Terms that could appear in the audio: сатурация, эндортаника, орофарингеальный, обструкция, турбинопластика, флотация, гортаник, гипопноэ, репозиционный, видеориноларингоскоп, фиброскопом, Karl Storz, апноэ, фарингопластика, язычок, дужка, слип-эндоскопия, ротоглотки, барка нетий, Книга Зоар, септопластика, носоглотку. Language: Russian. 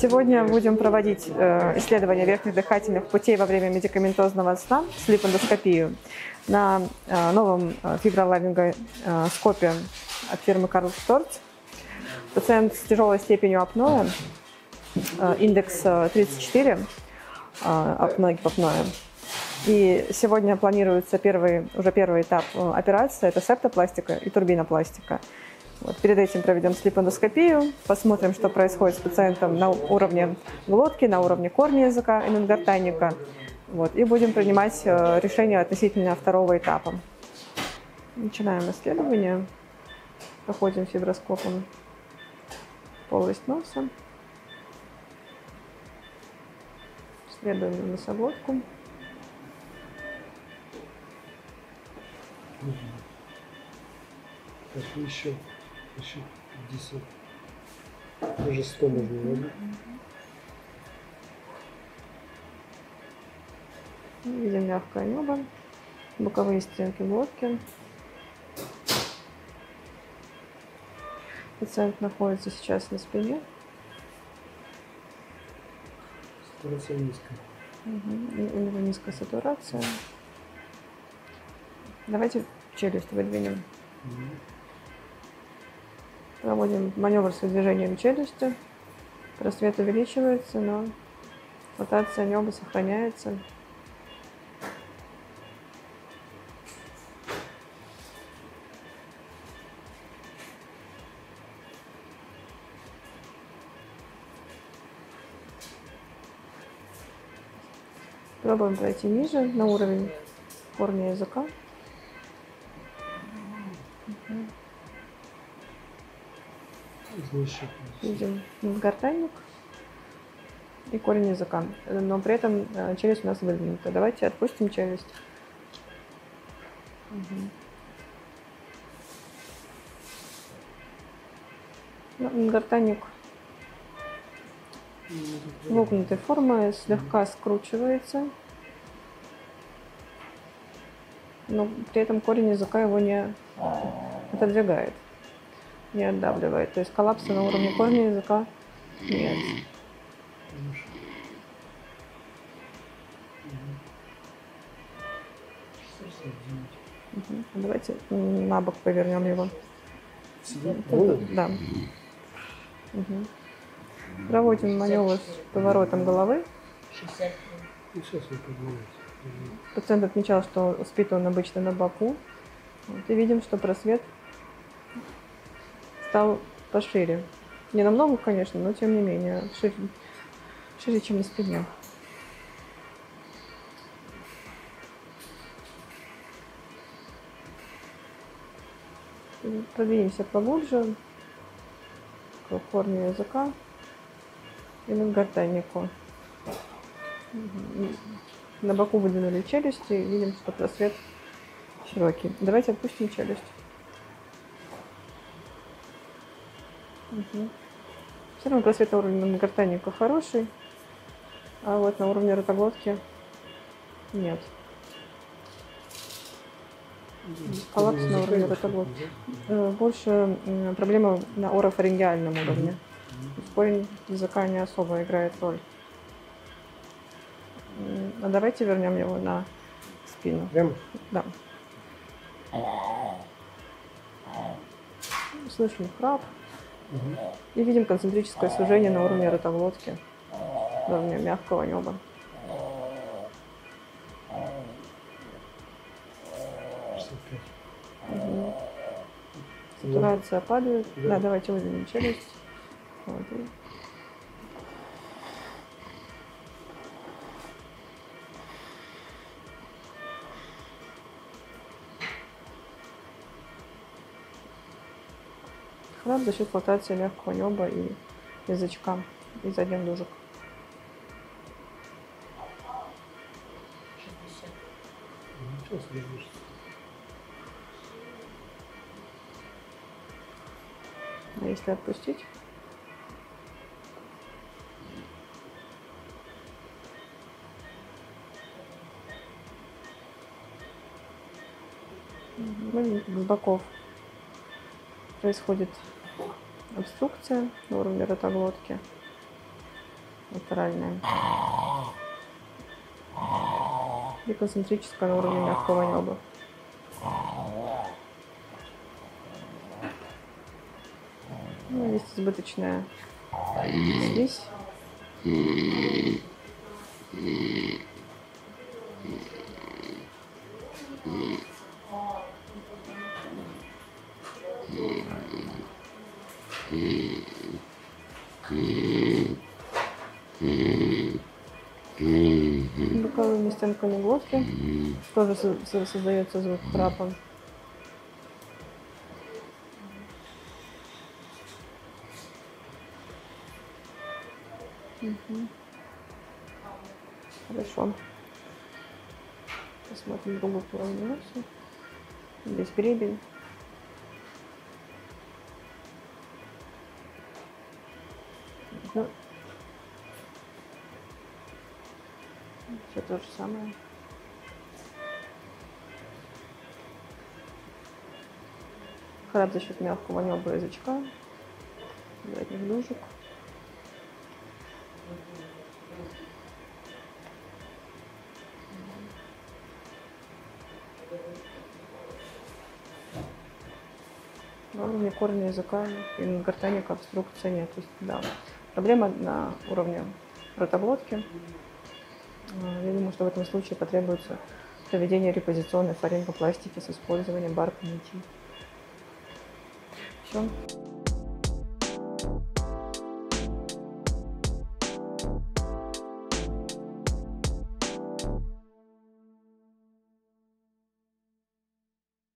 Сегодня будем проводить исследование верхних дыхательных путей во время медикаментозного сна, слип-эндоскопию, на новом видеориноларингоскопе от фирмы Karl Storz. Пациент с тяжелой степенью апноэ, индекс 34, апноэ, гипопноэ. И сегодня планируется уже первый этап операции, это септопластика и турбинопластика. Вот, перед этим проведем слип-эндоскопию, посмотрим, что происходит с пациентом на уровне глотки, на уровне корня языка, эндортаника. Вот, и будем принимать решение относительно второго этапа. Начинаем исследование. Проходим фиброскопом полость носа. Следуем носоглотку. Так, еще 50, даже 100 можно вводить. Видим мягкое нёбо, боковые стенки глотки. Пациент находится сейчас на спине. Сатурация низкая. У него низкая сатурация. Давайте челюсть выдвинем. Проводим маневр с выдвижением челюсти. Просвет увеличивается, но флотация нёба сохраняется. Пробуем пройти ниже, на уровень корня языка. Видим гортаник и корень языка, но при этом челюсть у нас выдвинута. Давайте отпустим челюсть. Гортаник вогнутой формы, слегка скручивается, но при этом корень языка его не отодвигает, не отдавливает. То есть коллапса на уровне корня языка нет. Давайте на бок повернем его. Да. Проводим маневр с поворотом головы. Пациент отмечал, что спит он обычно на боку. Вот, и видим, что просвет стал пошире. Не намного, конечно, но тем не менее шире, чем на спине. Продвинемся поглубже к корню языка и на гортанику. На боку выдвинули челюсти, видим, что просвет широкий. Давайте отпустим челюсть. Все равно просвет на уровне гортаника хороший, а вот на уровне ротоглотки нет. Коллапс на уровне ротоглотки. Больше проблема на орофарингеальном уровне. Корень языка не особо играет роль. А давайте вернем его на спину. Прям? Да. Слышим храп. И видим концентрическое сужение на уровне ротоглотки, на уровне мягкого нёба. Сатурация падает. Да, давайте выдвинем челюсть. Вот. Храп за счет флотации мягкого нёба и язычка, и задних дужек. А если отпустить? С боков происходит обструкция на уровне ротоглотки. латеральная. И концентрическая на уровне мягкого нёба. Ну, есть избыточная здесь. Боковыми стенками глотки тоже создается звук храпа. Хорошо. Посмотрим другую сторону. Здесь гребень. Все то же самое. Храп за счет мягкого нёба язычка, задних дужек. На уровне корня языка и гортаника обструкции нет. То есть, да. Проблема на уровне ротоглотки. Я думаю, что в этом случае потребуется проведение репозиционной фарингопластики с использованием барка нетий. Все.